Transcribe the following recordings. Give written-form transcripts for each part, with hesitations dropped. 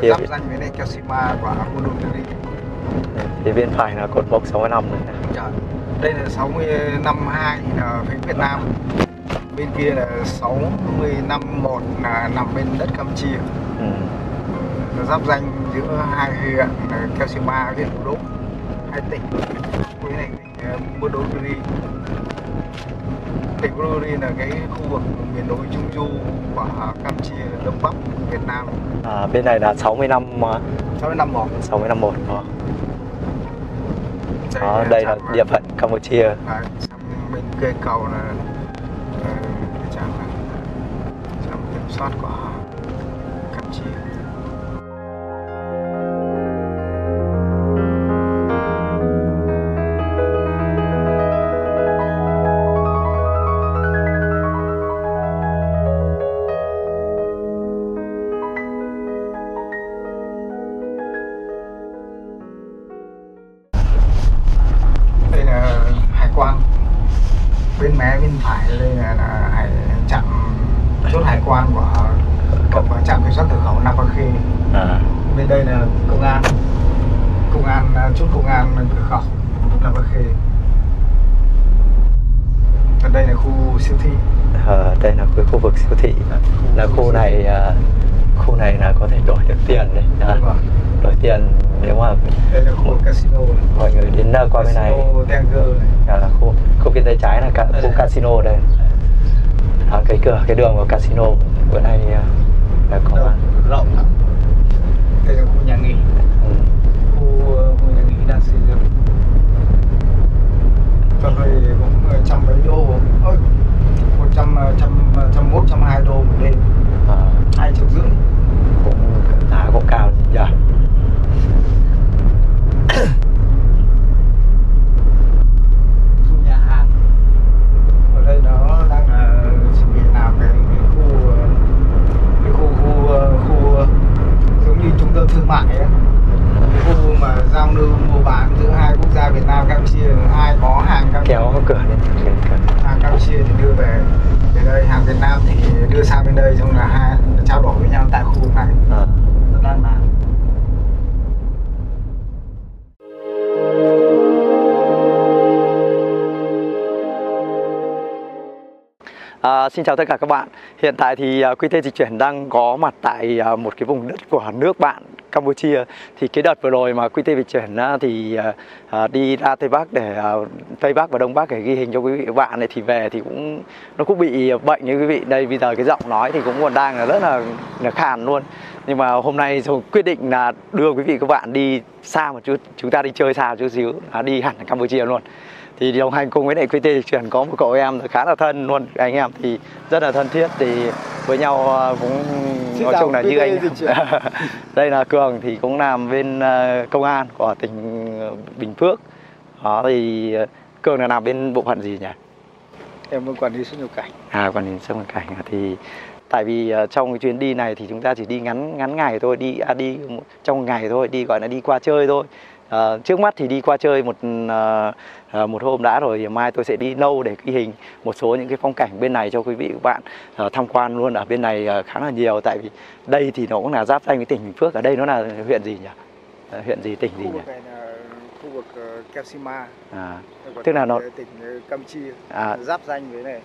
Thì giáp danh với Keo Seima và Modokri. Thì bên phải là cột mốc 65 rồi nè. Đây là 65-2 thì là phía Việt Nam. Bên kia là 65-1 là nằm bên đất Campuchia. Giáp danh giữa hai huyện là Keo Seima, huyện Phú Đốc, hai tỉnh với này tỉnh Modokri. Tỉnh Modokri là cái khu vực miền núi trung du của Campuchia, Đông Bắc, Việt Nam. Bên này là 65-1. Đây là địa phận Campuchia. Bên kia cầu là trạm kiểm soát của Campuchia. Đây là cái khu vực siêu thị, là khu này là có thể đổi được tiền đấy, đổi tiền nếu mà đây là khu vực casino, mọi người đến qua bên này là khu bên tay trái là khu casino đây, cái cửa cái đường của casino bữa nay là có rộng lắm. Đây là khu nhà nghỉ, khu nhà nghỉ đang xây dựng, còn đây cũng trong mấy đô thôi. 101-102 đô một đêm, 2,5 triệu, cũng giá cũng cao nhỉ. Khu nhà hàng ở đây nó đang chuẩn bị làm cái khu giống như trung tâm thương mại ấy, cái khu mà giao lưu mua bán giữa hai quốc gia Việt Nam Campuchia, ai có hàng kéo cửa lên hàng Campuchia thì đưa về. Đây, hàng Việt Nam thì đưa sang bên đây, xong là hai trao đổi với nhau tại khu vực này. Rất là đáng. Xin chào tất cả các bạn. Hiện tại thì QT Dịch Chuyển đang có mặt tại một cái vùng đất của nước bạn Campuchia. Thì cái đợt vừa rồi mà QT Dịch Chuyển thì đi ra Tây Bắc để và Đông Bắc để ghi hình cho quý vị các bạn này, thì về thì nó cũng bị bệnh như quý vị. Đây bây giờ cái giọng nói thì cũng còn đang là rất là khàn luôn. Nhưng mà hôm nay tôi quyết định là đưa quý vị các bạn đi xa một chút, chúng ta đi chơi xa một chút xíu, đi hẳn Campuchia luôn. Thì đồng hành cùng với lại QT Dịch Chuyển có một cậu em khá là thân luôn, anh em thì rất là thân thiết, thì với nhau cũng nói chung là như anh. Đây là Cường thì cũng làm bên công an của tỉnh Bình Phước. Đó thì Cường là làm bên bộ phận gì nhỉ? Em muốn quản lý xuất nhập cảnh. Quản lý xuất nhập cảnh. Thì tại vì trong cái chuyến đi này thì chúng ta chỉ đi ngắn ngày thôi, đi trong ngày thôi, gọi là đi qua chơi thôi. Trước mắt thì đi qua chơi một hôm đã, rồi mai tôi sẽ đi lâu để ghi hình một số những cái phong cảnh bên này cho quý vị các bạn tham quan luôn. Ở bên này khá là nhiều, tại vì đây thì nó cũng là giáp danh với tỉnh Bình Phước. Ở đây nó là huyện gì nhỉ? Huyện gì, tỉnh gì nhỉ? Khu vực Keo Seima, tức là nó tỉnh Campuchia, giáp danh với này.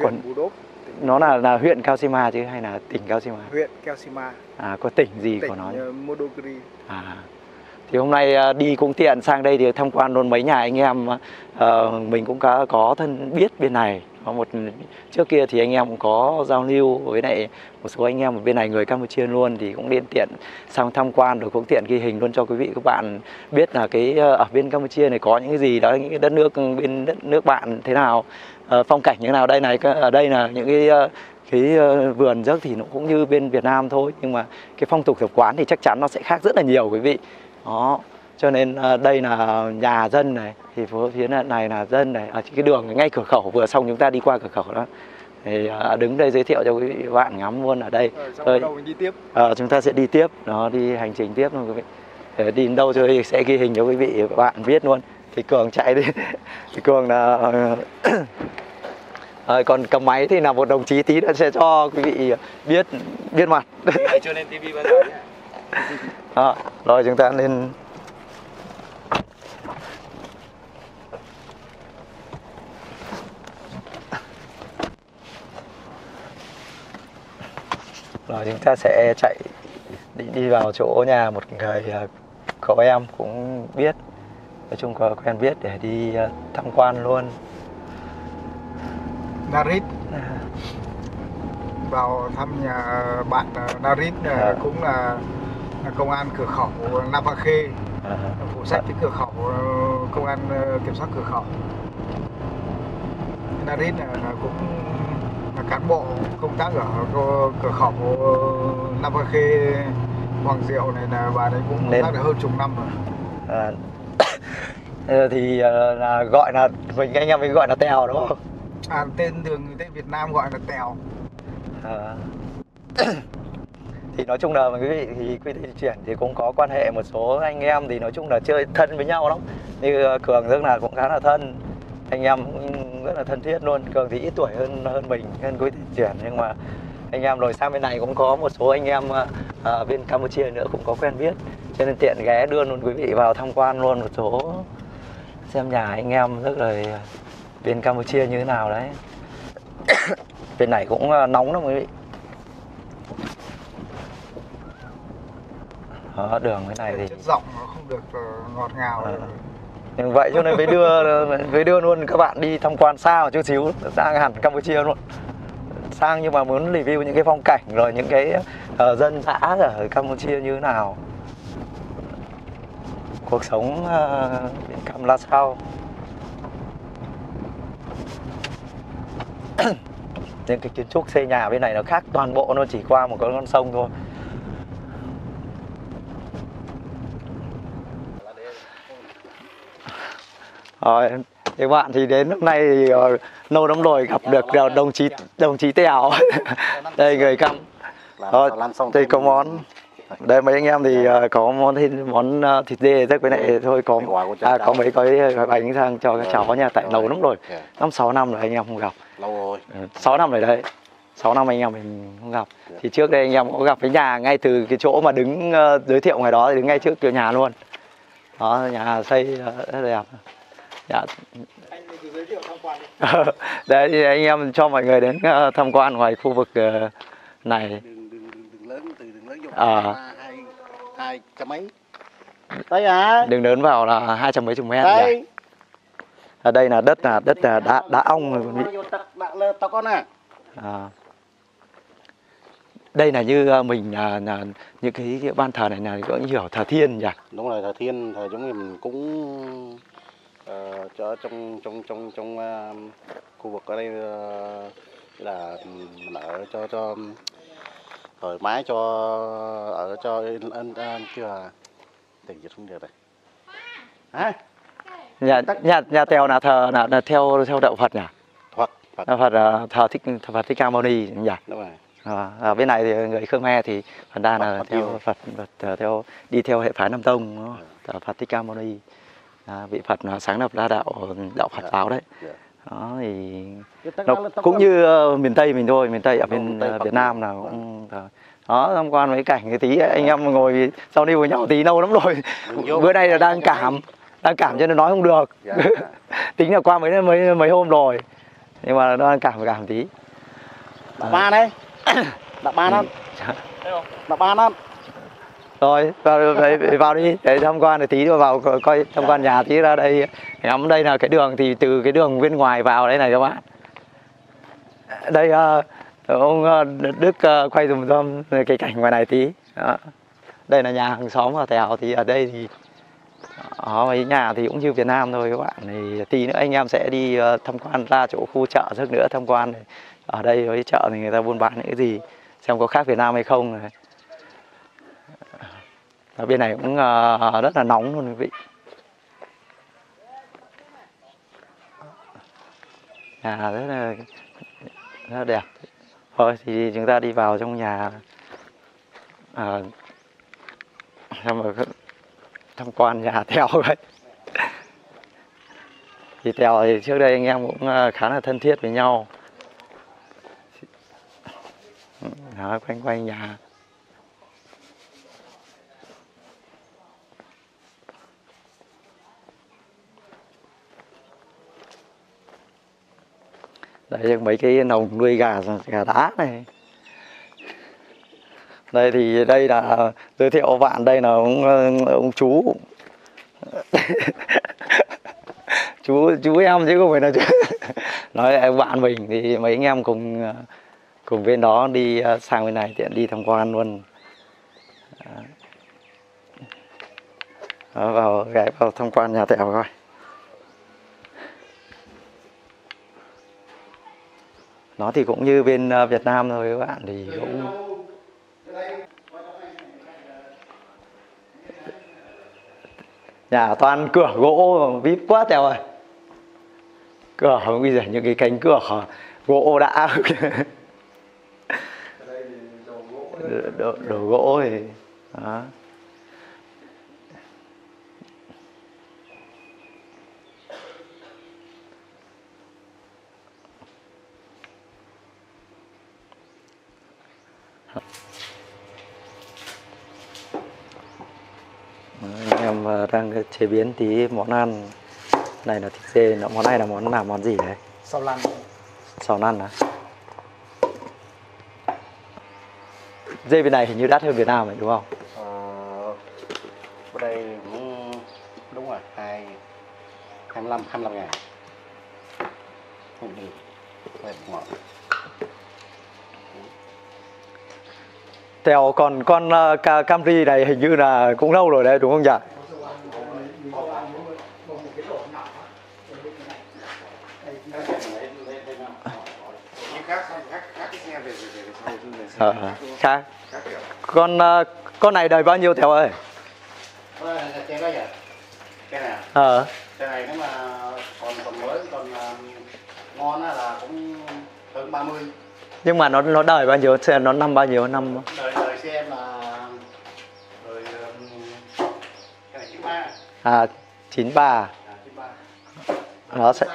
Huyện Phú Đốc. Nó là huyện Keo Seima chứ hay là tỉnh Keo Seima? Huyện Keo Seima. Có tỉnh gì tỉnh của nó? Modokri. Thì hôm nay đi cũng tiện sang đây thì tham quan luôn mấy nhà anh em mình cũng có thân biết bên này. Trước kia thì anh em cũng có giao lưu với lại một số anh em ở bên này, người Campuchia luôn, thì cũng liên tiện sang tham quan rồi cũng tiện ghi hình luôn cho quý vị các bạn biết là cái ở bên Campuchia này có những cái gì đó, những cái đất nước bên đất nước bạn thế nào, phong cảnh như thế nào. Đây này, ở đây là những cái vườn rác thì nó cũng như bên Việt Nam thôi, nhưng mà cái phong tục tập quán thì chắc chắn nó sẽ khác rất là nhiều quý vị. Đó, cho nên đây là nhà dân này, thì phía này là dân này, ở cái đường ngay cửa khẩu vừa xong chúng ta đi qua cửa khẩu đó. Thì đứng đây giới thiệu cho quý vị bạn ngắm luôn ở đây. Chúng ta sẽ đi tiếp, nó đi hành trình tiếp luôn quý vị. Đi đến đâu rồi sẽ ghi hình cho quý vị bạn biết luôn. Thì Cường chạy đi. Thì Cường là Còn cầm máy thì là một đồng chí tí nữa sẽ cho quý vị biết mặt. Chưa lên TV bao giờ nhé. Rồi chúng ta lên. Rồi chúng ta sẽ chạy đi vào chỗ nhà một người cậu em cũng biết, nói chung có quen biết, để đi tham quan luôn. Narit vào thăm nhà bạn Narit, cũng là công an cửa khẩu Nam Vang Kê, phụ trách cái cửa khẩu, công an kiểm soát cửa khẩu. Narit là cũng là cán bộ công tác ở cửa khẩu Nam Vang Kê Hoàng Diệu này, là bà đấy cũng công tác được hơn chục năm rồi. Thì là gọi là mình, anh em mình gọi là Tèo đúng không? À, tên đường người Việt Nam gọi là Tèo. Thì nói chung là quý vị thì QT Dịch Chuyển thì cũng có quan hệ một số anh em, thì nói chung là chơi thân với nhau lắm. Như Cường rất là cũng khá là thân, anh em cũng rất là thân thiết luôn. Cường thì ít tuổi hơn mình, hơn QT Dịch Chuyển, nhưng mà anh em rồi sang bên này cũng có một số anh em bên Campuchia nữa cũng có quen biết, cho nên tiện ghé đưa luôn quý vị vào tham quan luôn một số, xem nhà anh em rất là bên Campuchia như thế nào đấy. Bên này cũng nóng lắm quý vị. Đó, đường bên này thì chất giọng nó không được ngọt ngào. Nhưng vậy cho nên mới đưa luôn các bạn đi tham quan xa một chút xíu, sang hẳn Campuchia luôn. Sang nhưng mà muốn review những cái phong cảnh rồi những cái dân dã ở Campuchia như thế nào, cuộc sống bên Cam là sao. Những cái kiến trúc xây nhà bên này nó khác toàn bộ, nó chỉ qua một con sông thôi. Rồi, các bạn thì đến lúc này thì lâu lắm rồi gặp được đồng chí Tèo. Đây người Cam. Rồi, đây có món. Đây mấy anh em thì có món thịt dê chắc với lại thôi, có mấy cái bánh sang cho các cháu nhà, tại lâu lắm rồi. 5-6 năm rồi anh em không gặp. Lâu rồi. 6 năm rồi đấy. 6 năm anh em mình không gặp. Thì trước đây anh em có gặp cái nhà ngay từ cái chỗ mà đứng giới thiệu ngoài đó, thì đứng ngay trước cửa nhà luôn. Đó, nhà xây rất đẹp. Dạ. Anh cứ giới thiệu tham quan đi. Đấy thì anh em cho mọi người đến tham quan ngoài khu vực này. Đường lớn hai trăm mấy. Đấy à. Đường lớn vào là 200 mấy chục mét. Đấy. Ở đây là đất là đá ong rồi quý vị. Đây là như mình là những cái ban thờ này là có hiểu thờ thiên nhỉ? Đúng rồi, thờ thiên, thờ giống như mình cũng trong khu vực ở đây là ở cho thoải mái, cho ở cho yên chứ là tỉnh dịch không được này. Hả? Nhà Tèo là thờ là theo đạo Phật nhỉ? Phật là thờ Thích Ca Mâu Ni nhỉ? Đúng rồi. Ở bên này thì người Khmer thì phần đa là theo Phật theo đi theo hệ phái Nam Tông, Phật Thích Ca Mâu Ni. Vị Phật nó sáng lập ra đạo Phật giáo đấy. Đó thì nó cũng như miền Tây mình thôi, miền Tây ở bên Việt Nam là cũng đó, tham quan mấy cảnh cái tí anh em ngồi sau đi với nhau tí lâu lắm rồi. Bữa nay là đang cảm cho nên nói không được. Tính là qua mấy hôm rồi, nhưng mà nó đang cảm tí. Ba đấy. Đạp ba năm. Rồi vào đi để tham quan tí, rồi vào coi tham quan nhà tí. Ra đây ngắm, đây là cái đường, thì từ cái đường bên ngoài vào đây này các bạn. Đây ông Đức quay dùm dâm cái cảnh ngoài này tí. Đó. Đây là nhà hàng xóm ở Tèo, thì ở đây thì mấy nhà thì cũng như Việt Nam thôi các bạn. Thì tí nữa anh em sẽ đi tham quan ra chỗ khu chợ trước nữa, tham quan này. Ở đây với chợ thì người ta buôn bán những cái gì, xem có khác Việt Nam hay không này. Ở bên này cũng rất là nóng luôn quý vị. Nhà rất là đẹp. Thôi thì chúng ta đi vào trong nhà tham quan nhà Tèo vậy. Thì Tèo thì trước đây anh em cũng khá là thân thiết với nhau. đó, quanh quanh nhà. Đấy, mấy cái nồng nuôi gà đá này. Đây thì đây là giới thiệu bạn, đây là ông chú. chú em chứ không phải là chú. Nói bạn mình thì mấy anh em cùng bên đó đi sang bên này tiện đi tham quan luôn. Đó, vào tham quan nhà tẹo coi. Nó thì cũng như bên Việt Nam thôi các bạn, thì cũng nhà toàn cửa gỗ vip quá tèo rồi. Cửa bây giờ những cái cánh cửa gỗ đã đồ gỗ thì đó. Em đang chế biến tí món ăn này là thịt dê, món này là món gì đấy? Sào lăn. Sào lăn à? Dê bên này hình như đắt hơn Việt Nam rồi đúng không? Ở đây cũng đúng rồi, 25 ngàn. Không đi. Tèo còn con Camry này hình như là cũng lâu rồi đấy đúng không nhỉ? Khác. Con này đời bao nhiêu Tèo ơi? Cái này. Cái này nếu mà còn mới còn ngon là cũng hơn 30. Nhưng mà nó đời bao nhiêu, nó năm bao nhiêu năm? Đời xe em là đời cái này 93. À 93. Nó sẽ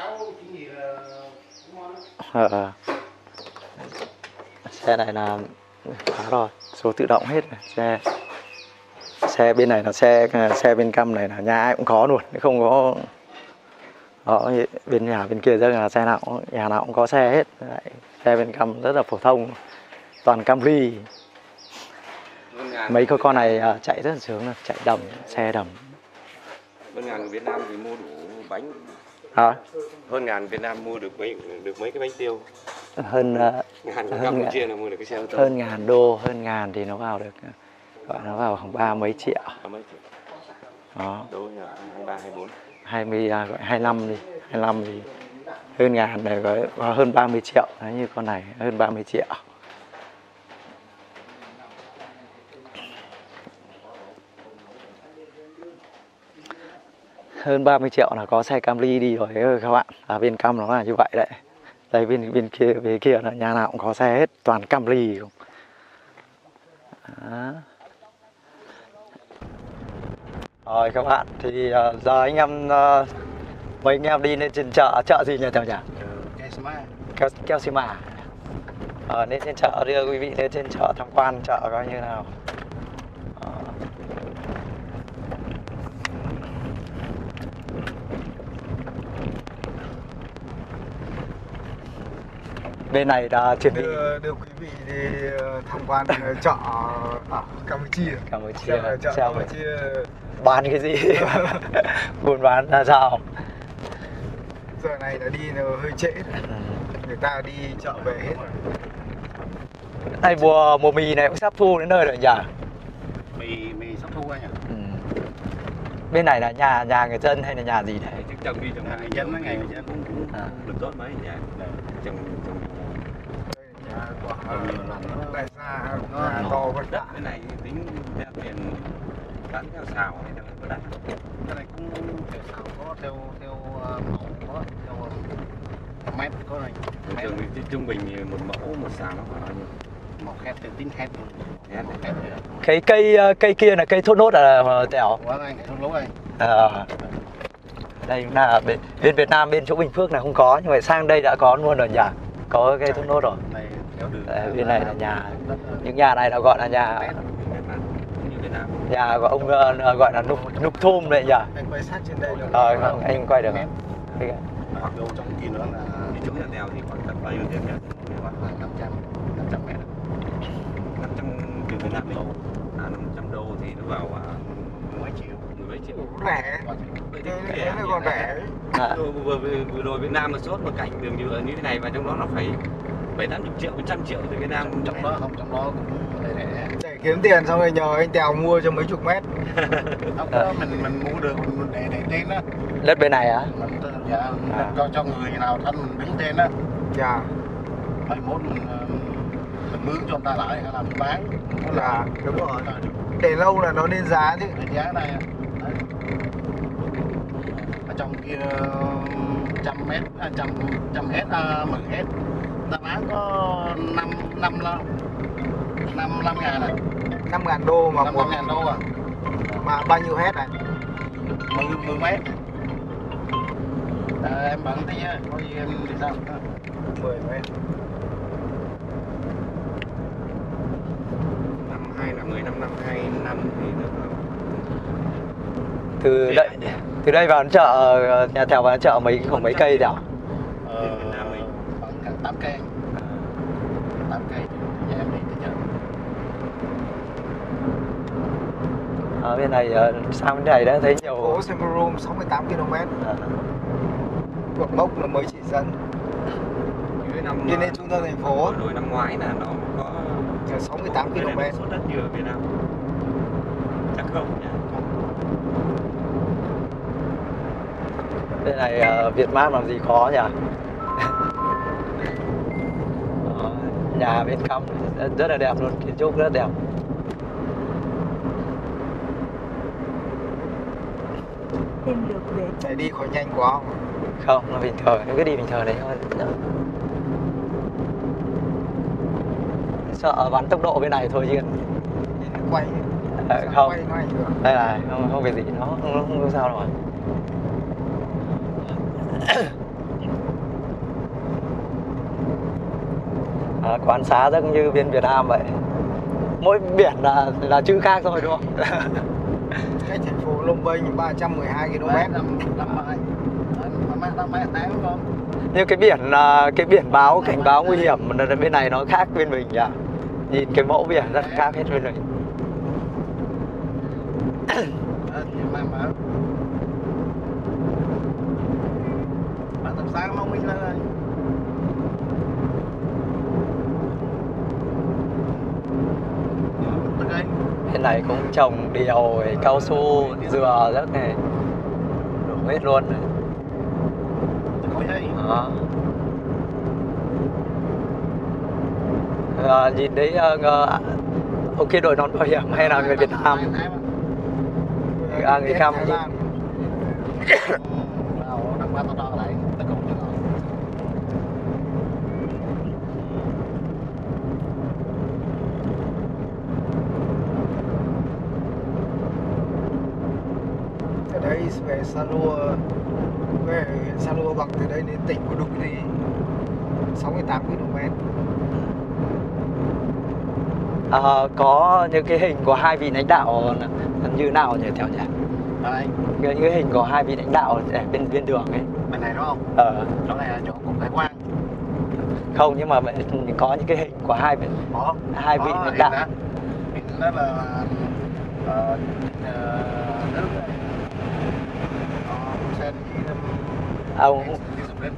xe này là khá rồi, số tự động hết rồi. Xe bên này là xe bên Cam này là nhà ai cũng có luôn, không có đó, bên nhà bên kia rất là xe nào cũng, nhà nào cũng có xe hết. Đấy, xe bên Cam rất là phổ thông, toàn Camry. Mấy con này chạy rất là sướng, chạy đầm, xe đầm. Hơn ngàn người Việt Nam thì mua đủ bánh. Hả? Hơn ngàn Việt Nam mua được mấy cái bánh tiêu. Hơn ngàn của Campuchia là mua được cái xe ô tô. Hơn ngàn đô, hơn ngàn thì nó vào được, gọi nó vào khoảng ba mấy triệu. Đó. Đô là 23, 24. 20, gọi 25 đi, 25 thì hơn ngàn này có hơn 30 triệu, đấy, như con này hơn 30 triệu. Hơn 30 triệu là có xe Camry đi rồi các bạn. À, bên Cam nó là như vậy đấy. Đây bên kia là nhà nào cũng có xe hết, toàn Camry. Đó. Rồi các bạn, thì giờ anh em mấy anh em đi lên trên chợ gì nhỉ Tèo nhỉ? Keo Seima. Lên trên chợ, đưa quý vị lên trên chợ tham quan chợ coi như nào. Bên này đã chuẩn bị đưa quý vị đi tham quan chợ ở Campuchia. Chợ Campuchia bán cái gì? Buôn bán ra sao? Giờ này đã đi hơi trễ. Người ta đi chợ về hết. Này mùa mì này cũng sắp thu đến nơi rồi nhỉ? Mì sắp thu rồi nhỉ? Ừ. Bên này là nhà người dân hay là nhà gì đấy? Chứ trồng đi trồng nhà người dân, mấy ngày người dân cũng được tốt mấy nhỉ? Trồng đại gia nó to vật đất cái này tính theo tiền bán theo xào hay theo vật đất, cái này cũng theo xào có theo mẫu có theo mét có này. Thường thì trung bình một mẫu một xào nó khoảng bao nhiêu? Một hecta tính hecta. Cái cây kia là cây thốt nốt à Tèo? Quá anh thốt nốt anh. Đây cũng là bên Việt Nam, bên chỗ Bình Phước này không có, nhưng mà sang đây đã có luôn rồi nhỉ? Có cây thốt nốt rồi. Này Vì này là nhà, những nhà này nó gọi là nhà của ông gọi là núp thum đấy nhỉ. Anh quay sát trên đây được. Rồi anh quay được. Hoặc đâu trong kỳ nữa là đi chỗ nhà đèo thì khoảng tầm bao nhiêu tiền nhỉ? Khoảng 500 mét. 500 từ Việt Nam mình. 500 đô thì nó vào 10 mấy triệu. Rẻ. Thế nó còn rẻ. Vừa rồi Việt Nam mà chốt một cạnh đường nhựa như thế này mà trong đó nó phải 7-80 triệu, 100 triệu từ Việt Nam. Trong đó không, trong đó để kiếm tiền xong rồi nhờ anh Tèo mua cho mấy chục mét. Mình mua được để tên á. Đất bên này á? Dạ, cho người nào thân mình đứng tên á. Dạ. 21 mình mướn cho người ta lại hay là mình bán. Dạ, đúng rồi. Để lâu là nó lên giá chứ. Cái giá này ở trong kia 100 mét, 100 hết, 10 hết. Ta bán có 5 ngàn này. 5.000 đô mà 5.000 đô à? Mà bao nhiêu hết này? 10 mét. Em bận tí á, có gì em đi sao? 10 mét. 15 năm 2 năm thì được không? Từ đây vào chợ nhà Thảo, vào chợ mấy khoảng mấy cây Thảo? Khoảng 8 cây. 8 cây. Em đi tới chợ. Ở bên này sang bên này đã thấy nhiều. Phố Semerum 68 km. Cột mốc là mới chỉ dân. Cho nên trung tâm thành phố. Hồi năm ngoái là nó có 68 km. Số đất nhiều ở Việt Nam. Chắc không nhỉ? Bên này Việt Nam làm gì khó nhỉ? Nhà bên Cam rất là đẹp luôn, kiến trúc rất đẹp. Tìm được về. Để đi khỏi nhanh quá không? Không, nó bình thường, nó cứ đi bình thường đấy thôi. Sợ bắn tốc độ bên này thôi chứ. Quay. Không. Đây là không việc gì, nó không sao đâu. Quan sát giống như bên Việt Nam vậy. Mỗi biển là chữ khác thôi đúng không? Cách thành phố Long Bình 312 km. Như cái biển báo cảnh báo nguy hiểm bên này nó khác bên mình nhỉ? Nhìn cái mẫu biển rất khác hết bên mình. Bên này cũng trồng điều, cao su, dừa rất này, đủ hết luôn. Nhìn thấy ông kia đội nón bảo hiểm hay là người Việt Nam? Người Cam. Ở đây về Sa Lô bằng từ đây đến tỉnh Modokri 68 km. Có những cái hình của hai vị lãnh đạo như nào nhỉ Theo nhỉ? Những cái hình của hai vị lãnh đạo ở bên đường ấy. Bên này đúng không? Chỗ này là chỗ cục hải quan. Không, nhưng mà có những cái hình của hai vị lãnh đạo. Hình đó là Hun Sen.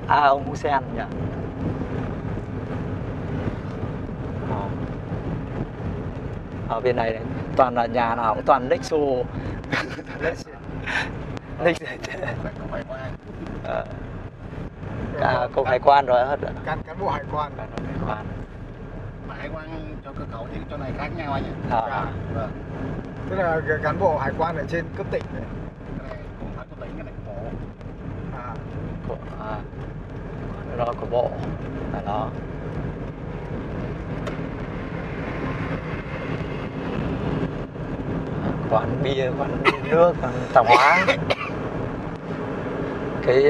Ông Hun Sen nhỉ? Ở bên này toàn là nhà nào cũng toàn Nexo. Nexo. Cục hải quan rồi hết. Cán bộ hải quan. Mà hải quan cho cơ khẩu thì chỗ này khác nhau anh nhỉ? Vâng. Tức là cán bộ hải quan ở trên cấp tỉnh này. Cũng phải cấp tỉnh cái này của bộ. Đó của bộ. Đó. Quán bia, quán nước, quán tạp hóa. cái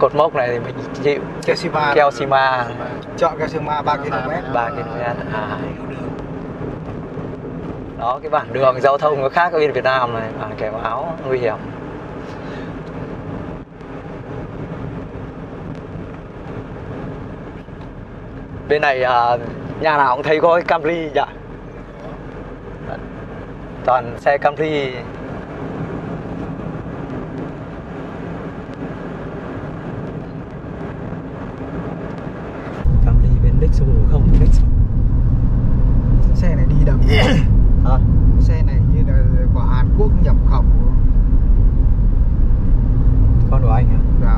cột mốc này thì mình chịu Keo Seima, chọn Keo Seima 3 km. Đó, cái bản đường giao thông nó khác ở bên Việt Nam này, bản kẻ áo nguy hiểm. Bên này nhà nào cũng thấy có cái Camry nhỉ? Toàn xe Camry. Camry bên Nexo không? Nexo. Xe này đi đầm. À, xe này như là của Hàn Quốc nhập khẩu. Con của anh hả? Dạ.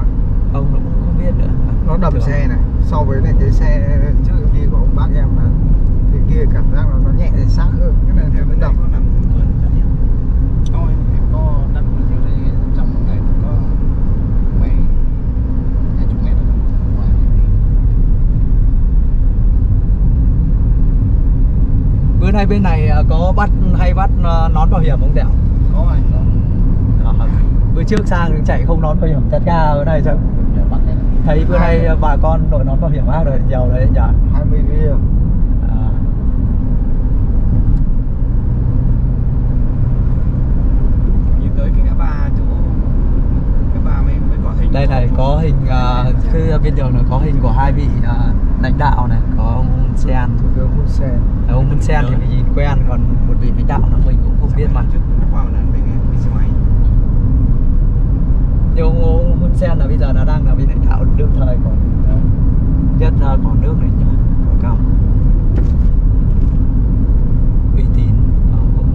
Ông nó cũng không biết nữa. Nó đầm xe này. So với này, cái xe trước đi của ông bác em là thì kia cảm giác nó nhẹ xác hơn. Cái này thấy bên đầm nó nằm tuần rất nhiều. Thôi em có đặt nhiều đây trong một ngày có mấy 20 mét. Bữa nay bên này có hay bắt nón bảo hiểm không Tẻo? Có anh nón. Bữa trước sang chạy không nón bảo hiểm chặt ga ở đây chắc. Thấy bữa nay bà con đội nón bảo hiểm ác rồi, nhiều đấy nhỉ? 20 riêng. Nhìn tới cái ngã ba chỗ, ngã ba mới có hình. Đây này có hình, cái bên đường này có hình của hai vị lãnh đạo này, có ông Hun Sen. Thủ tướng Hun Sen. Ông Hun Sen thì mình nhìn quen, còn một vị lãnh đạo nữa mình cũng không biết mà. Nhưng ông Hun Sen là bây giờ nó đang là bên lãnh đạo đương thời của nhất của nước này nhỉ, của cao uy tín cũng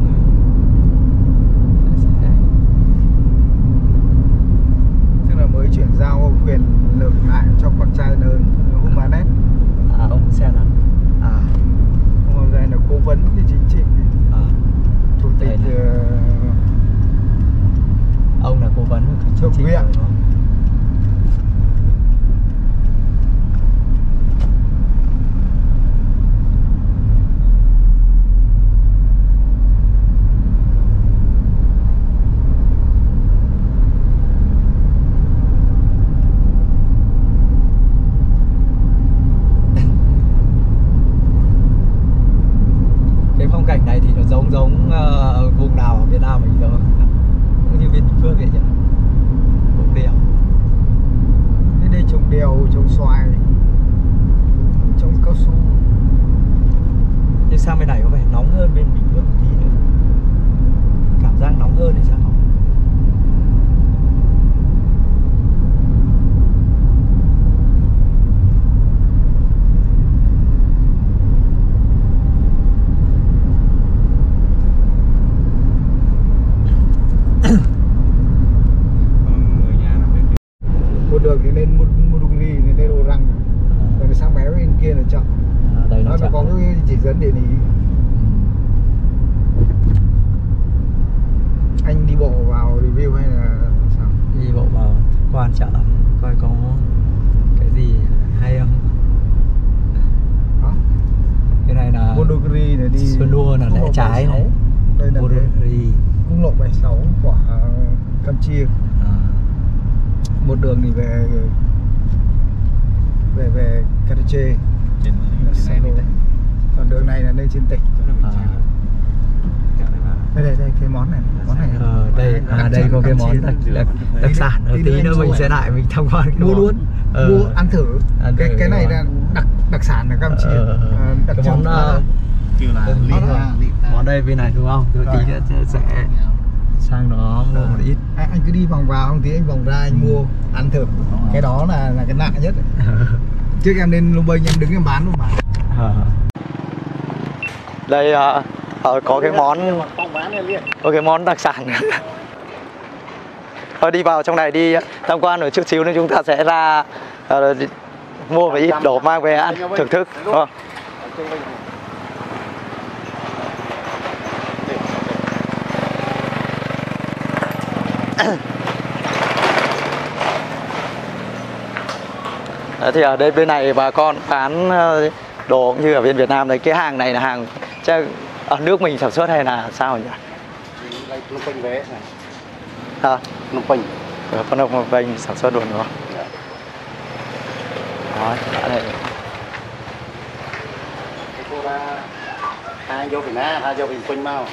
tức là mới chuyển giao quyền lực lại cho con trai lớn Hun Manet. À, ông Hun Sen à? À, ông này là cố vấn cái chính trị, thủ tịch. Ông là cố vấn thượng viện. Cái phong cảnh này thì nó giống vùng nào ở Việt Nam mình rồi, cũng như Bình Phước vậy nhỉ. Trồng điều. Thế đây trồng điều, trồng xoài, trồng cao su. Nhưng sao bên này có vẻ nóng hơn bên Bình Phước tí nữa. Cảm giác nóng hơn hay sao? Đường thì lên Modokri, lên Đồ Răng, rồi sang mé bên kia là chậm. Đấy nó có cái chỉ dẫn địa lý. Anh đi bộ vào review hay là sao? Đi bộ vào quan chợ coi có cái gì hay không. Đó. Cái này là Modokri này đi. Xuân đua là lẽ trái đấy. Đây là Modokri. Cung lộ 76 của Campuchia. Một đường thì về Campuchia, còn đường này là lên trên tỉnh. Đây cái món này, đây có cái món đặc sản, tí nữa mình sẽ lại mình tham quan mua luôn, mua ăn thử. Cái này là đặc sản ở Campuchia, đặc trưng kiểu là món đây bên này đúng không? Tí nữa sẽ sang đó mua một ít. Anh cứ đi vòng vào không tí anh vòng ra anh mua ăn thử. Cái đó là cái nặng nhất. Trước em lên lô bênh em đứng em bán luôn mà. Đây có cái món, có cái món đặc sản. Thôi đi vào trong này đi tham quan rồi chút xíu nữa chúng ta sẽ ra mua một ít đồ mang về ăn thưởng thức. Đấy, thì ở đây bên này bà con bán đồ cũng như ở bên Việt Nam đấy. Cái hàng này là hàng chắc ở nước mình sản xuất hay là sao nhỉ? Nông Bình. Con Đông Bắc sản xuất đồ ngon. Đó, đây. Hai vô Việt Nam, hai vô Bình Phước mau.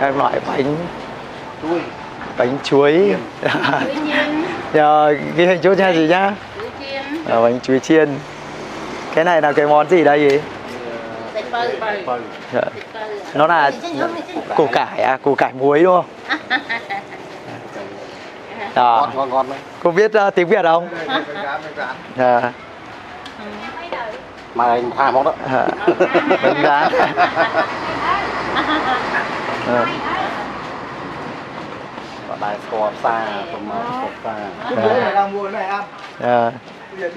Em loại bánh chuối. Cái hình chút nha chị nhá. Bánh chuối chiên. Cái này là cái món gì đây ấy? Dạ. Nó là củ cải à, củ cải muối đúng không? Đó. Ngon cô biết tiếng Việt không? Dạ. Mà anh pha món đó. Bánh rán. Đại sò xa, mua này ăn.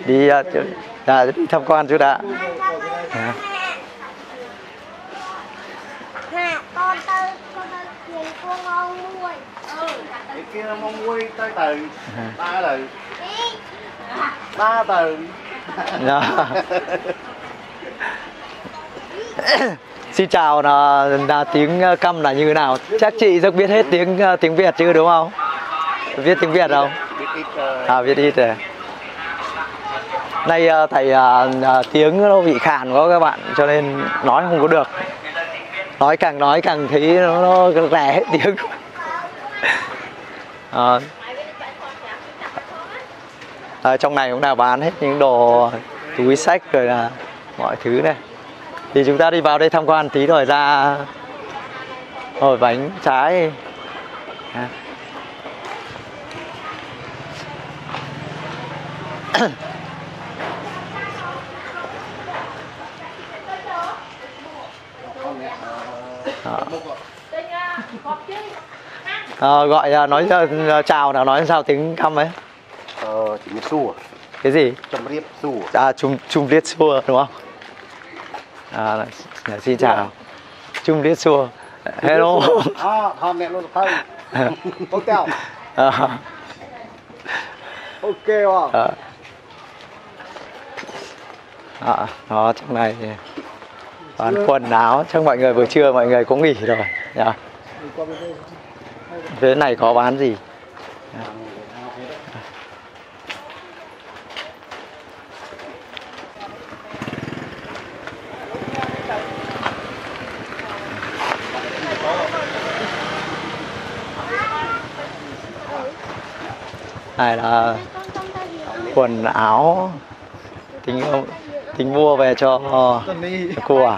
Đi tham quan chút đã. Cái kia mong quay tới từ ba từ xin chào là tiếng Căm là như thế nào? Chắc chị rất biết hết tiếng Việt chứ đúng không? Biết tiếng Việt không? À biết ít rồi. Nay thầy tiếng nó bị khàn quá các bạn, cho nên nói không có được. Nói càng thấy nó rẻ hết tiếng. Trong này cũng là bán hết những đồ túi xách rồi là mọi thứ này. Thì chúng ta đi vào đây tham quan tí rồi ra hồi bánh trái. Gọi là nói chào nào, nói sao tiếng Căm ấy? Chỉ biết xua. Cái gì? Chum riết xua. À chum riết xua đúng không? À, xin chào. Chum riết xua. Hello. À, hôm nay luôn thôi. Hotel. Ok không? À, đó trong này bán quần áo, chắc mọi người buổi trưa mọi người cũng nghỉ rồi. Yeah. Phía này có bán gì? Này là quần áo tính mua về cho cô à?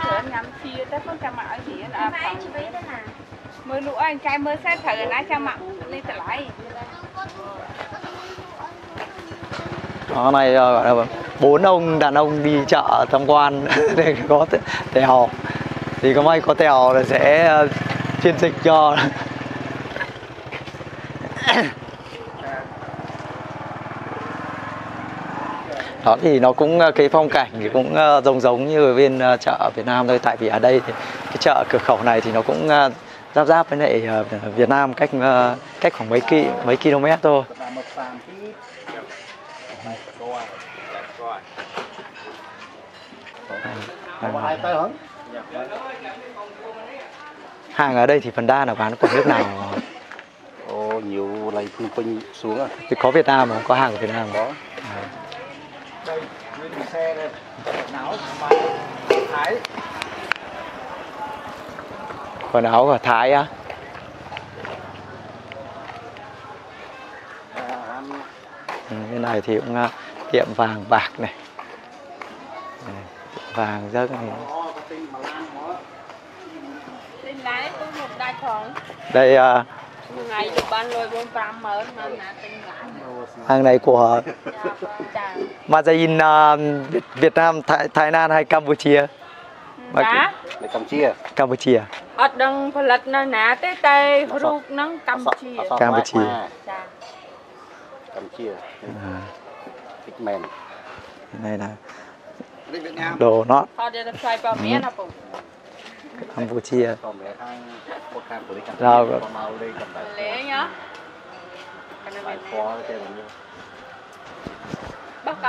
Mới lũ anh trai mới xét thử nãy cha mặc lên trở lại. Đó này gọi là 4 ông đàn ông đi chợ tham quan để có tèo. Thì có may có tèo là sẽ phiên dịch cho. Đó thì nó cũng cái phong cảnh thì cũng giống như ở bên chợ Việt Nam thôi, tại vì ở đây thì cái chợ cửa khẩu này thì nó cũng giáp với lại Việt Nam cách khoảng mấy km thôi. Hàng ở đây thì phần đa là bán của nước nào? Nhiều lấy phương Pinh xuống à? Thì có Việt Nam không? Có hàng của Việt Nam không? Đây, nguyên xe đây, áo của Thái. Quần áo của Thái á? Cái này thì cũng tiệm vàng bạc này. Vàng rất này. Đây hàng này của Mazain Việt Nam, Thái Lan hay Campuchia? Đã. Campuchia. Campuchia. Ở đằng phần lật nó ná tê tê rụt nâng Campuchia. Campuchia. Campuchia. Thích mềm. Cái này là đồ nót. Campuchia. Rồi. Lễ nhá.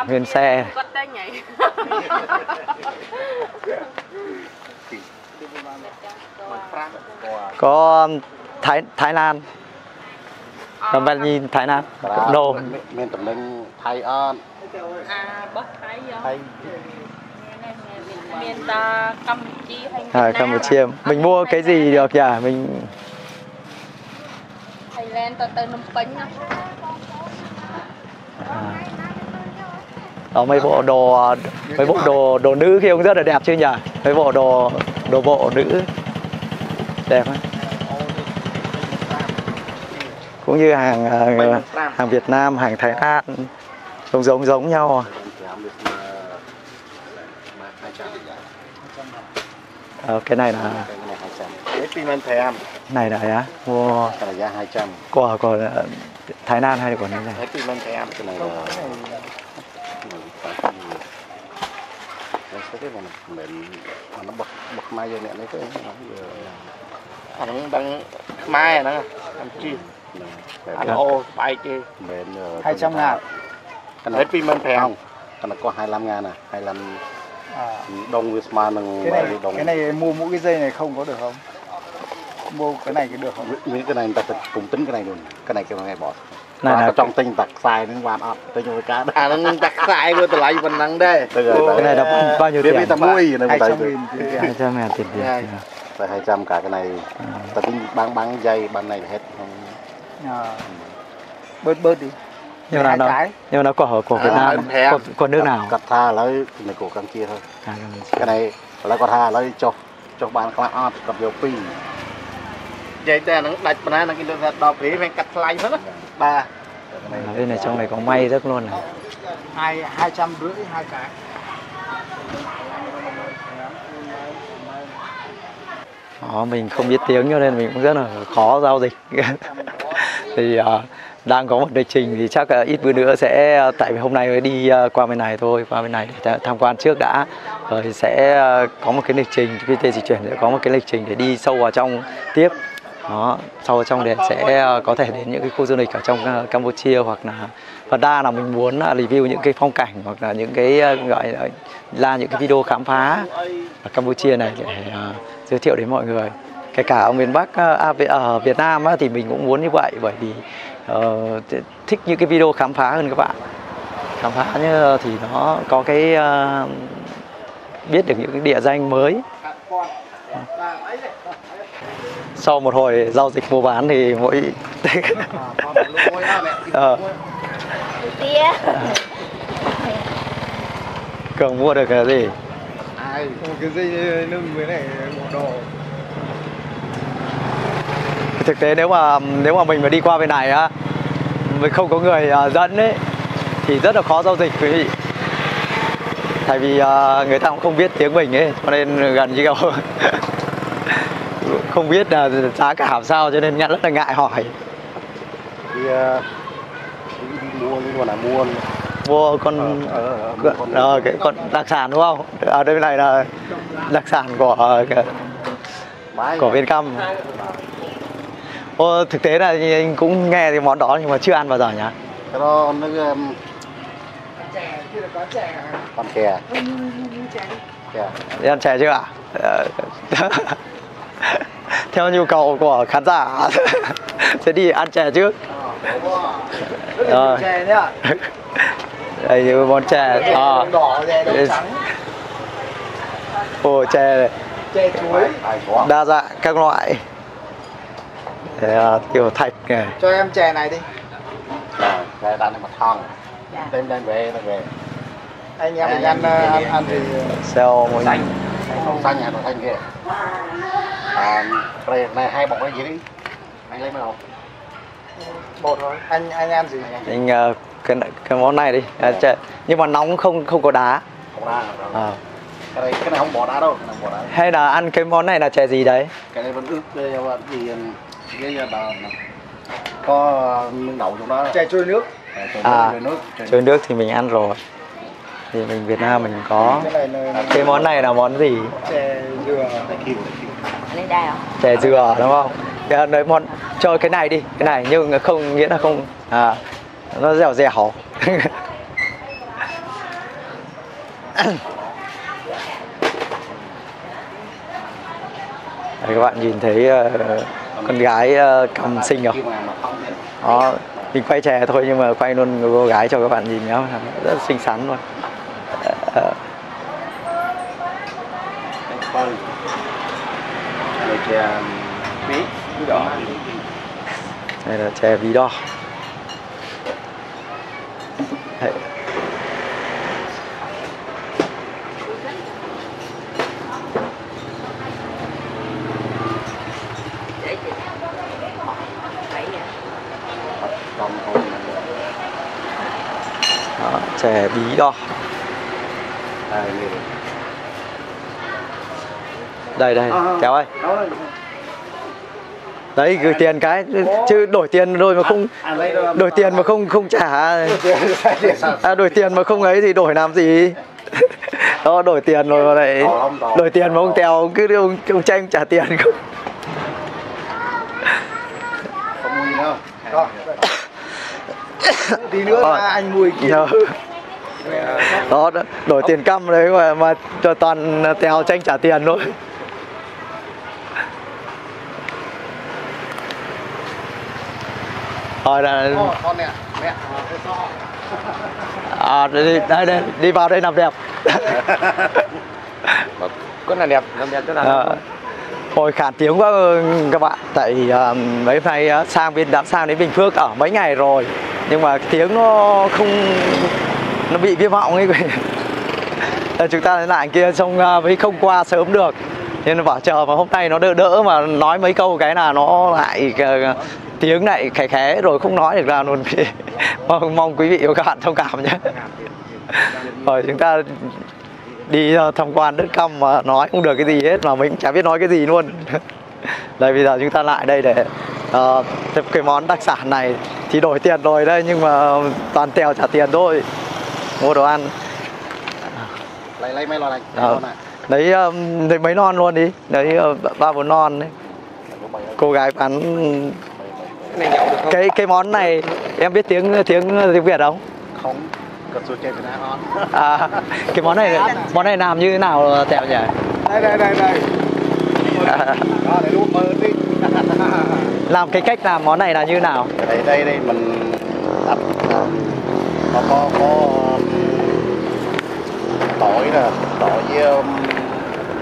Huyền xe. Có Thái Lan. Bạn nhìn Thái Lan. Đồ. Mình tầm lên Thái An. À, Bắc Thái Thái. Miền Campuchia hay Campuchia. Mình mua cái gì được nhỉ? Mình Thái Lan từ Nam Vang Kê. Đó, mấy bộ đồ nữ kia cũng rất là đẹp chứ nhỉ? Mấy bộ đồ bộ nữ đẹp ấy. Cũng như hàng Việt Nam, hàng Thái Lan giống nhau. Cái này là này đấy á. Wow. Của Thái Lan hay của này này. Cái này nó bật mai giờ nè, nó đang mai nữa, làm chi? Ô bay chi? 200 ngàn. Cái này pin mềm không? Cái này có 25 ngàn này, 25 đồng Việt Nam đồng. Cái này mua mỗi cái dây này không có được không? Mua cái này cái được không? Những cái này người ta phải cùng tính cái này luôn, cái này kêu là ngày bỏ. Này trong tinh tặc xài đến quan ập tôi nhồi cá đa nó tặc xài luôn từ lại mình nắng đây. Cái này là bao nhiêu tiền? 200 ngàn tiền Việt. 200 cả cái này. Ta tính bán dây bán này hết không. Bớt đi. Nhưng mà nó của Việt Nam, của nước nào? Cắt tha lấy này của Campuchia thôi. Cái này là cắt tha lấy cho bán khá ập cặp dầu pin. Vậy ta nó đặt bana nó kinh đọc phí mình cắt lại hết á. Ba. Bên này trong này có may rất luôn này. 250 hai cái. Đó, mình không biết tiếng cho nên mình cũng rất là khó giao dịch. Thì đang có một lịch trình thì chắc ít bữa nữa sẽ, tại vì hôm nay mới đi qua bên này thôi, qua bên này để tham quan trước đã, rồi sẽ có một cái lịch trình QT Dịch Chuyển sẽ có một cái lịch trình để đi sâu vào trong tiếp. Đó, sau ở trong đấy sẽ có thể đến những cái khu du lịch ở trong Campuchia, hoặc là và đa là mình muốn review những cái phong cảnh, hoặc là những cái gọi là những cái video khám phá ở Campuchia này để giới thiệu đến mọi người. Kể cả ở miền Bắc, ở Việt Nam thì mình cũng muốn như vậy, bởi vì thích những cái video khám phá hơn các bạn. Khám phá như thì nó có cái biết được những cái địa danh mới. Sau một hồi giao dịch mua bán thì mỗi Cường mua được cái gì? Cái dây nâng với này bộ đồ. Thực tế nếu mà mình mà đi qua bên này á, mình không có người dẫn ấy thì rất là khó giao dịch quý vị. Tại vì người ta cũng không biết tiếng mình ấy, cho nên gần như kiểu không biết là giá cả làm sao, cho nên rất là ngại hỏi. Thì mua nhưng còn là mua con cái con đặc sản đúng không? Ở đây này là đặc sản của bên Cam. Thực tế là anh cũng nghe cái món đó nhưng mà chưa ăn bao giờ nhỉ? Cái đó nó con chè. Đi ăn chè chưa ạ? Theo nhu cầu của khán giả sẽ đi ăn chè trước. Rồi. Đây như món chè đỏ, chè trắng. Chè này. Chè chuối. Đa dạng các loại. Tiểu thạch này. Cho em chè này đi. Chè đàn này mà thòng. Đem về. Anh em mình ăn thì xeo món xanh. Không xanh nhà nó xanh kìa. Đây này hai bọc cái gì đấy? Anh lấy nào? Bột rồi. Anh ăn gì nhỉ? Anh cái món này đi. Chè. Nhưng mà nóng không có đá. Không đá. Cái này không bỏ đá đâu. Hay là ăn cái món này là chè gì đấy? Cái này vẫn ướp đây bạn gì cái là có đậu trong đó. Chè trôi nước. Trôi nước thì mình ăn rồi. Thì mình Việt Nam mình có cái món này là món gì? Chè dừa. Chè dừa đúng không? Đấy món cho cái này đi, cái này nhưng không nghĩa là không nó dẻo. Các bạn nhìn thấy con gái cầm xinh không? Đó, mình quay chè thôi nhưng mà quay luôn cô gái cho các bạn nhìn nhá, rất là xinh xắn luôn. Đây là chè bí đỏ. Đấy. Đó, chè bí đỏ. Đây đây, Kéo ơi. Đấy gửi tiền cái chứ đổi tiền rồi mà không đổi tiền mà không trả, đổi tiền mà không ấy thì đổi làm gì. Đó, đổi tiền rồi mà lại đổi tiền mà ông Tèo cứ ông Tranh trả tiền không. Tí nữa là anh mùi kia. Đó, đổi tiền căm đấy mà toàn Tèo Tranh trả tiền thôi. Rồi là... à, đây, đi vào đây làm đẹp. Con là đẹp, làm đẹp rất là đẹp. Hồi khản tiếng quá các bạn. Tại mấy hôm nay đã sang đến Bình Phước ở mấy ngày rồi. Nhưng mà tiếng nó không... nó bị viêm họng ấy. Chúng ta đến lại kia xong mới không qua sớm được. Nên nó bảo chờ mà hôm nay nó đỡ mà nói mấy câu cái là nó lại... tiếng này khẽ khẽ rồi không nói được ra luôn. Mong quý vị và các bạn thông cảm nhé. Rồi chúng ta đi tham quan đất căm mà nói không được cái gì hết, mà mình cũng chả biết nói cái gì luôn. Đây bây giờ chúng ta lại đây để cái món đặc sản này thì đổi tiền rồi đây, nhưng mà toàn Tèo trả tiền thôi, mua đồ ăn. Lấy mấy lon này. Lấy mấy lon luôn đi, lấy 3-4 lon đấy. Cô gái bán cái món này em biết tiếng Việt không? Không, còn số chè Việt Nam ngon. À, cái món này làm như thế nào Tèo nhỉ? Đây. Đó, để đút mơ đi. Làm cái cách làm món này là như thế nào? Đây mình đắp có tỏi nè, tỏi với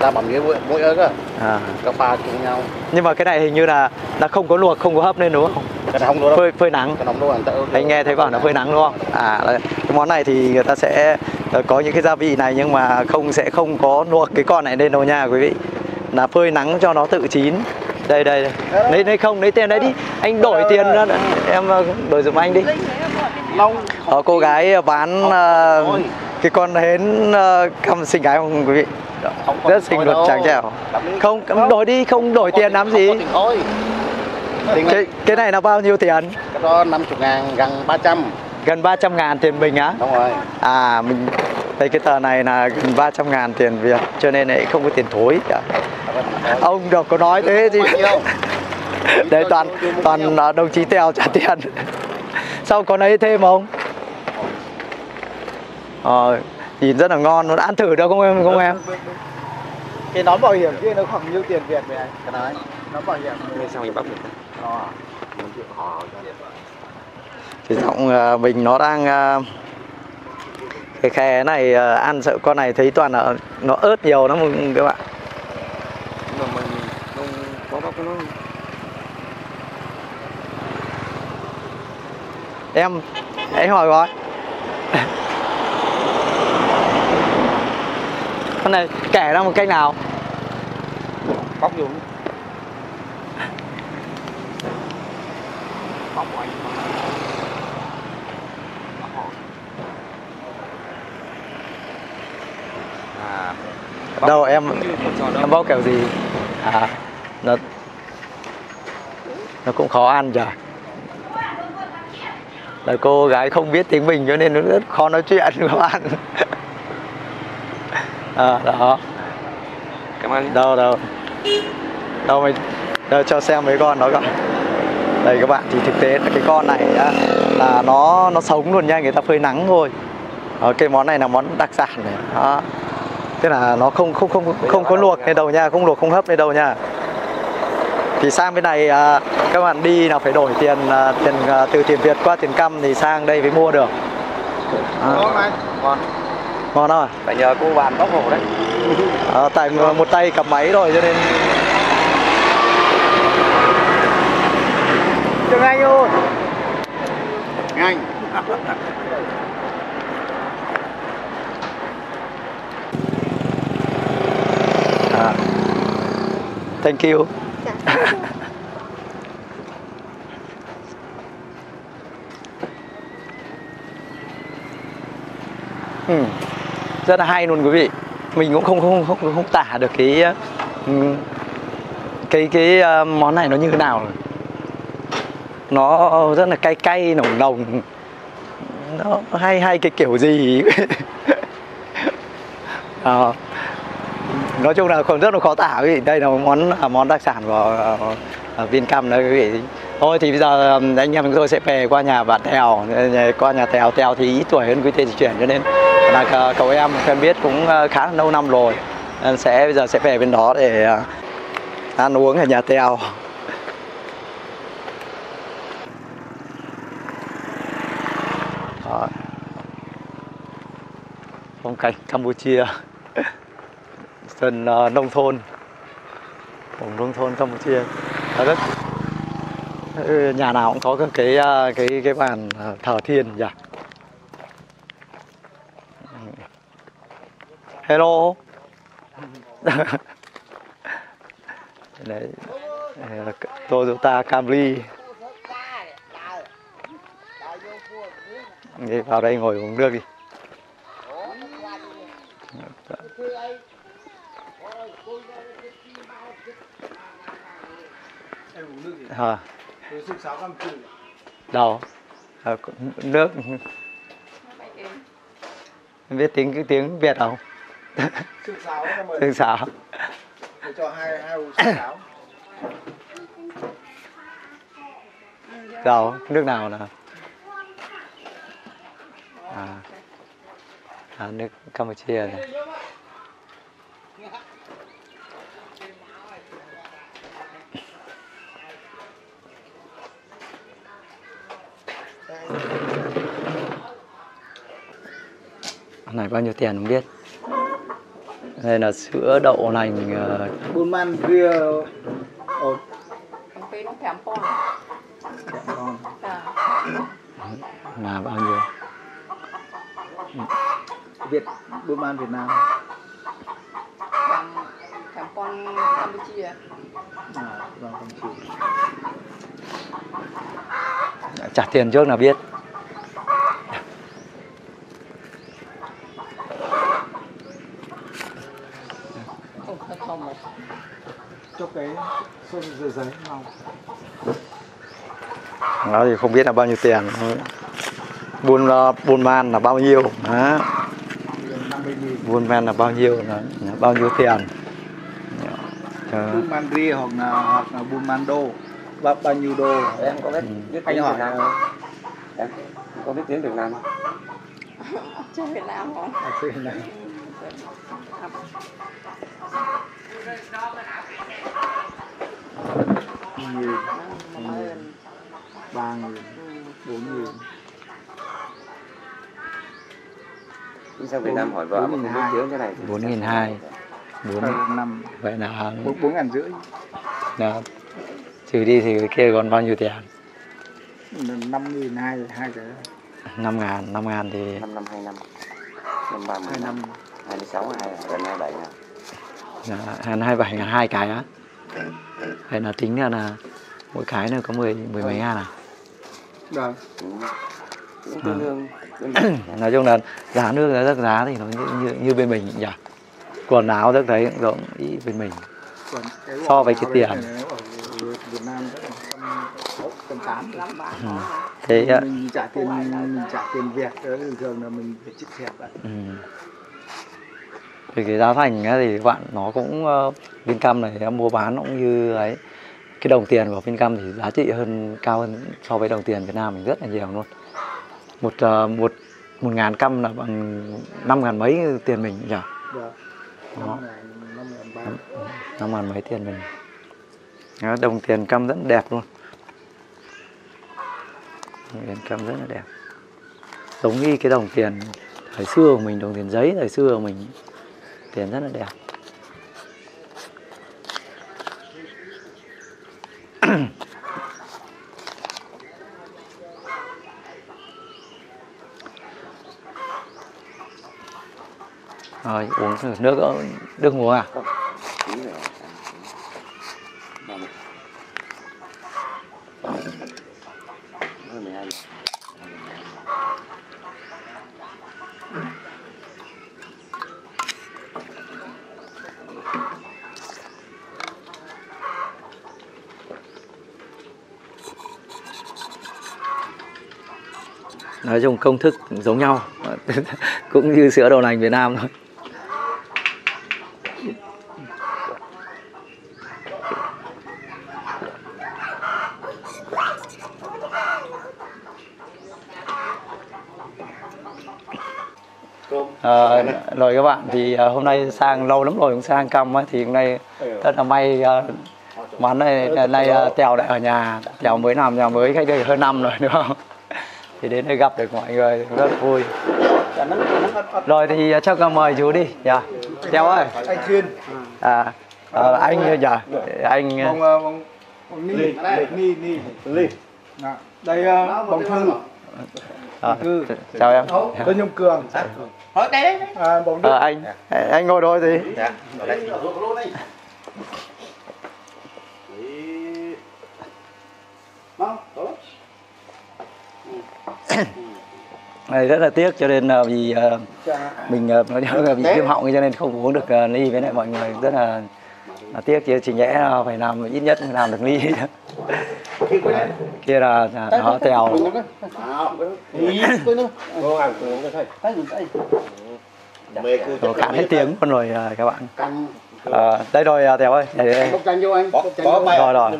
ta bầm với muối ớt á, các pha chung nhau. Nhưng mà cái này hình như là không có luộc, không có hấp nên đúng không? Cái này không luộc đâu. Phơi nắng. Cái nóng luôn. Anh nghe thấy bảo là phơi nắng đúng không? À, cái món này thì người ta sẽ có những cái gia vị này nhưng mà sẽ không có luộc cái con này lên đâu nha quý vị. Là phơi nắng cho nó tự chín. Đây. Lấy không, lấy tiền đấy đi. Anh đổi tiền ra, em đổi giùm anh đi. Đó, cô gái bán cái con hến cầm xinh gái không quý vị? Rất xinh luôn, trắng trẻo. Không đổi đi, không đổi tiền làm gì. Cái này là bao nhiêu tiền? Cái đó 50.000, gần 300. Gần 300.000 tiền mình á? Đúng rồi. À, mình thấy cái tờ này là gần 300.000 tiền Việt, cho nên lại không có tiền thối cả. Ông đâu có nói thế gì. Đây toàn đồng chí Tèo trả tiền. Sao có lấy thêm không? Nhìn rất là ngon, nó ăn thử đâu không em? Cái nón bảo hiểm kia nó khoảng nhiêu tiền Việt vậy anh? Cái nói nón bảo hiểm này sao mình bắt được? Cái giọng mình nó đang cái khe này ăn sợ con này thấy toàn là nó ớt nhiều lắm các bạn. Nhưng mà mình không có bóc nó. Em hỏi gọi. Con này kẻ ra một cách nào? Bóc vô. Bóc anh. Đâu em bóc kiểu gì? À, nó cũng khó ăn trời. Là cô gái không biết tiếng Bình cho nên nó rất khó nói chuyện các bạn. Đó. Cảm ơn. Đâu mình cho xem mấy con đó coi. Đây các bạn, thì thực tế là cái con này á, là nó sống luôn nha, người ta phơi nắng thôi. Đó, cái món này là món đặc sản này. Đó. Tức là nó không có luộc này đâu nha, không luộc không hấp này đâu nha. Thì sang bên này các bạn đi là phải đổi tiền từ tiền Việt qua tiền Cam thì sang đây mới mua được. Ngon. Ngon không? Phải nhờ cô bạn bóc hộ đấy. Tại một tay cầm máy rồi cho nên. Trường Anh ơi. Anh. Thank you. Rất là hay luôn quý vị. Mình cũng không tả được cái món này nó như thế nào. Nó rất là cay cay nồng nồng. Nó hay cái kiểu gì. Nói chung là rất là khó tả quý vị. Đây là món đặc sản của Vincam đấy quý vị. Thôi thì bây giờ anh em chúng tôi sẽ về qua nhà bạn Tèo. Qua nhà Tèo thì ít tuổi hơn QT Dịch Chuyển cho nên là cậu em biết cũng khá là lâu năm rồi. Em bây giờ sẽ về bên đó để ăn uống ở nhà Tèo. Đó. Phong cảnh Campuchia. Gần nông thôn, vùng nông thôn Campuchia. Rất nhà nào cũng có cái bàn thờ thiên nhỉ. Hello. Đấy, Toyota Camry. Đi vào đây ngồi uống nước đi. Hả? Đâu? Nước. Em biết tiếng Việt không? Sương sáo. Cho hai uống sương sáo. Đâu? Nước nào nào? Nước Campuchia này. Này bao nhiêu tiền không biết. Đây là sữa đậu nành. Bulman kia. Là bao nhiêu? Bulman Việt Nam. Campon Campuchia. Trả tiền trước là biết. Cho cái sơn giấy màu. Nó thì không biết là bao nhiêu tiền. Buôn man là bao nhiêu? Đó. Buôn man là bao nhiêu? Là bao nhiêu tiền? Buôn man ri hoặc là buôn man đô. Bao nhiêu đô? Em có biết tiếng Việt Nam không? Em có biết tiếng Việt Nam không? Chưa Việt Nam không? Chưa Việt Nam. Nhiều, 3.000, 4.000. Sao Việt Nam hỏi vợ mà không biết tiếng cái này? 4.200, 4.500. Vậy là 4.500. Đó. Trừ đi thì kia còn bao nhiêu tiền? 5.200 hai cái. 5.000 thì. 5.200, 5.30, 5.36, 2.27. Hàng 27 là hai cái á. Vậy là tính ra là mỗi cái nó có mười mấy ngàn à? Vâng. Nói chung là giá nước là rất giá thì nó như bên mình nhỉ. Quần áo rất thấy cũng rộng ý bên mình. So với cái tiền. Việt Nam thế mình trả tiền Việt thường là mình phải chích thẻ vậy. Thì cái giá thành ấy thì các bạn nó cũng Vincam này mua bán cũng như ấy. Cái đồng tiền của Vincam thì giá trị cao hơn so với đồng tiền Việt Nam mình rất là nhiều luôn. Một ngàn cam là bằng 5.000 mấy tiền mình nhỉ? 5.000 mấy tiền mình. Đồng tiền cam rất đẹp luôn. Đồng tiền cam rất là đẹp. Giống như cái đồng tiền thời xưa của mình, đồng tiền giấy thời xưa của mình. Tiền rất là đẹp. Rồi uống thử nước uống à? Nói chung công thức giống nhau. Cũng như sữa đậu nành Việt Nam thôi. Rồi các bạn, thì hôm nay sang lâu lắm rồi cũng sang Cam ấy, thì hôm nay rất là may món này nay Tèo lại ở nhà. Tèo mới làm nhà mới cách đây hơn năm rồi đúng không? Thì đến đây gặp được mọi người rất vui. Rồi thì chắc là mời chú đi. Dạ. Tèo ơi. Anh Thiên. Anh dạ. Anh Ni. Đây Bồng Thư. Chào em. Tôi Nhung Cường. Anh ngồi đôi gì? Dạ. Này rất là tiếc cho nên là vì mình nói là bị viêm họng cho nên không uống được ly với lại mọi người, rất là tiếc. Chứ chỉ nhẽ là phải làm ít nhất làm được ly. Kia là nó Tèo. Cạn hết tiếng con rồi các bạn. Đây rồi Tèo ơi. Có bài rồi.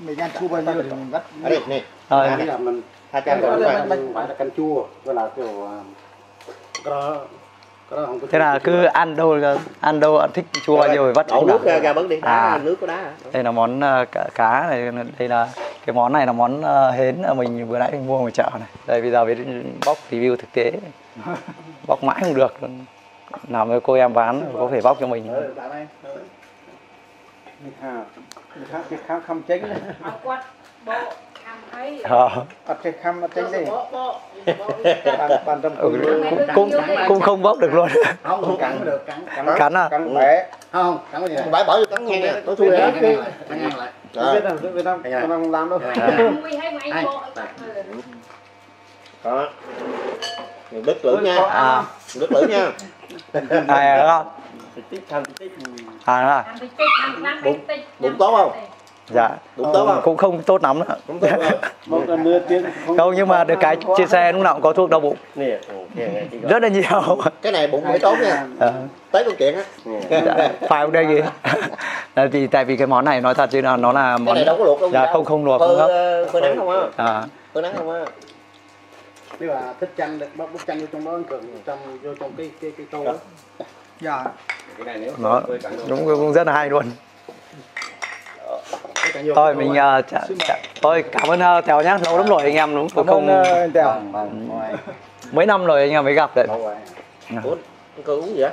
Mình ăn chua bao nhiêu thì mình bắt. Thế là cứ ăn đâu thích chua rồi, nhiều thì vắt chua. Nước gà bấn đi, nước có đá hả? Đây là món cá này, đây là cái món này là món hến mình vừa nãy mình mua ở chợ này. Đây bây giờ mình bóc review thực tế. Bóc mãi không được. Làm với cô em bán có thể bóc cho mình. Cũng không bóc được luôn. Không cắn được, cắn à? Cắn bẻ. Không, cắn cái gì? Bẻ bỏ vô cắn nghe. Tôi thua rồi. Cắn ngang lại. Biết đâu, biết đâu. Con không làm đâu. Đó. Đứt lưỡi nha. Đứt lưỡi nha. Này đúng không? À đúng rồi. Bụng tốt không? Dạ, cũng không tốt lắm nữa. Không, nhưng mà được cái trên xe lúc nào cũng có thuốc đau bụng. Rất là nhiều. Cái này bụng mới tốt nha. Tới câu chuyện á. Phải không đây gì? Vì tại vì cái món này nói thật chứ là nó là món. Cái này đâu có luộc đâu. Dạ, không luộc không hấp. Phơi nắng không á? Phơi nắng không á? Nếu mà thích chanh bóc chanh vô trong đó Cường, vô trong cái tô đó. Dạ. Cái này nếu nó đúng cũng rất là hay luôn. Thôi mình thôi cảm ơn Tèo nhá, lâu lắm rồi anh em đúng không? Tèo mấy năm rồi anh em mới gặp đấy. Cứ uống gì á?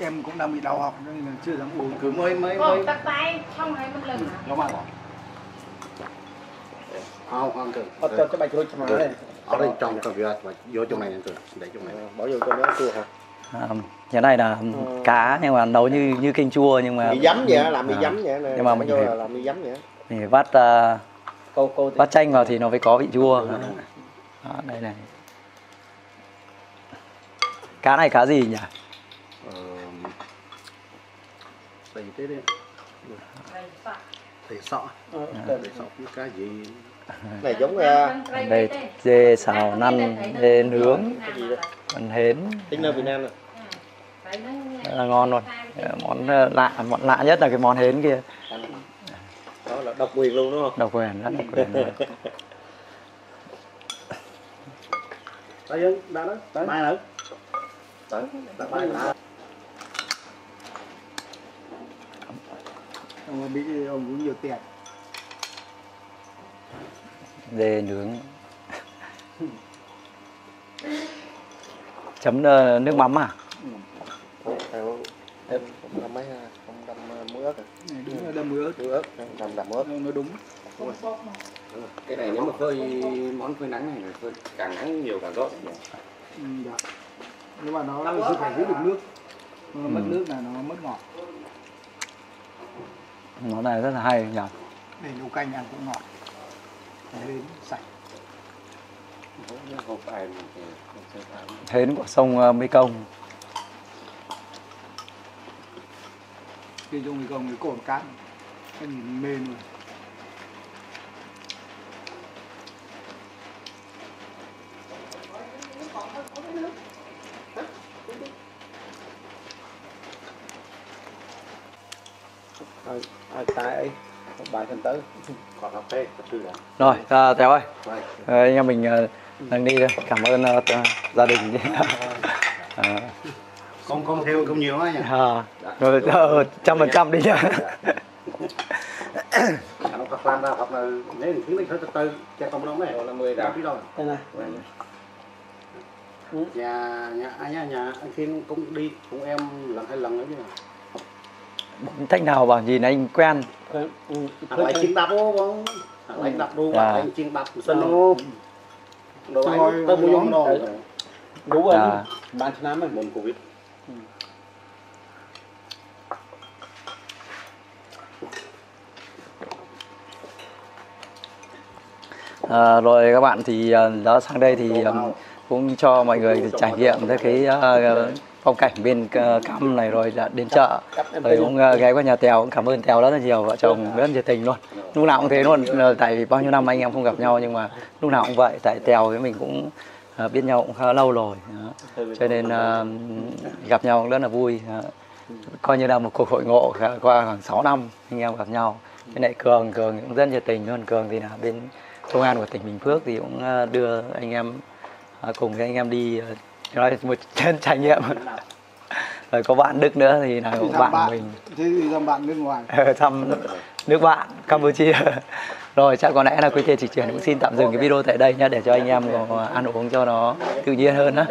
Em cũng đang bị đau họng nên là chưa dám uống. Cứ mới tắt tay xong rồi một lần. Nó mà không được. Cho bài chơi cho này. Ở đây trong cái việc mà vô trong này anh Cường, để trong này bỏ vô cho nó chua hả? Cái này là cá nhưng mà nấu như canh chua, nhưng mà mì giấm vậy, làm mì giấm vậy, nhưng mà mình phải làm mì giấm vậy. Thì vắt chanh vào thì nó phải có vị chua. Đó, đây này. Cá này cá gì nhỉ? Tây sọ. Cá gì? Này giống đây dê xào năn, dê nướng, ăn hến. Tính là Việt Nam rồi. Rất là ngon luôn. Món lạ nhất là cái món hến kia. Đó là độc quyền luôn đúng không? Độc quyền, rất độc quyền. Đấy, đã đó, tới mai nữa. Tới, mai nữa. Ông Mỹ ông cũng nhiều tiền. Dê nướng. Chấm nước mắm à? Em đâm mấy không đâm muối ớt. Đúng là đâm muối ớt. Muối ớt, đâm muối ớt. Nó đúng. Cái này nếu mà phơi món phơi nắng này phơi càng nắng nhiều càng tốt. Nhưng mà nó phải giữ được nước. Mất nước là nó mất ngọt. Nó này rất là hay nhỉ. Để nấu canh ăn cũng ngọt. Hến sạch. Hến của sông Mekong. Khi dùng Mekong thì cồn cát, anh nhìn mê luôn. Bài thân tới còn cà phê rồi Tèo ơi, anh em mình đang đi đây. Cảm ơn gia đình con theo không nhiều quá nhỉ, rồi 100% đi nhá. Nó có khoan ra hoặc là nếu thứ này thứ tư cho con nó này là 10 đảo đâu đây này. Nhà anh Thiên cũng đi cùng em lần hai lần nữa chứ. Thách nào bảo nhìn anh quen. Anh chiến đạp luôn. Anh đạp luôn, anh chiến đạp sân luôn. Đồ anh tớ muốn nói. Đúng rồi, bán chân ám mình Covid. Rồi các bạn thì đã sang đây thì cũng cho mọi người trải nghiệm theo cái phong cảnh bên Cam này, rồi là đến chợ, rồi cũng ghé qua nhà Tèo. Cũng cảm ơn Tèo rất là nhiều, vợ chồng rất nhiệt tình luôn, lúc nào cũng thế luôn. Tại vì bao nhiêu năm anh em không gặp nhau nhưng mà lúc nào cũng vậy. Tại Tèo với mình cũng biết nhau cũng khá lâu rồi cho nên gặp nhau cũng rất là vui, coi như là một cuộc hội ngộ qua khoảng 6 năm anh em gặp nhau. Với lại Cường cũng rất nhiệt tình luôn. Cường thì là bên công an của tỉnh Bình Phước thì cũng đưa anh em cùng với anh em đi rồi một chân trải nghiệm. Rồi có bạn Đức nữa thì là cũng bạn mình. Thế thì thăm bạn nước ngoài. Thăm nước bạn Campuchia. Rồi chắc có lẽ là QT Dịch Chuyển cũng xin tạm dừng cái video tại đây nhé, để cho anh em có ăn uống cho nó tự nhiên hơn đó.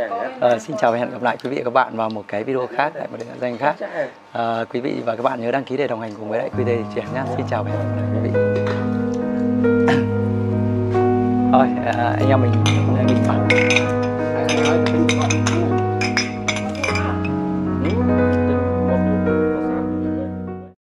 Xin chào và hẹn gặp lại quý vị và các bạn vào một cái video khác tại một địa danh khác. Quý vị và các bạn nhớ đăng ký để đồng hành cùng với lại QT Dịch Chuyển nhé. Xin chào và hẹn gặp lại quý vị. Rồi anh em mình đi phạt. Hãy subscribe cho kênh Ghiền Mì Gõ để không bỏ lỡ những video hấp dẫn.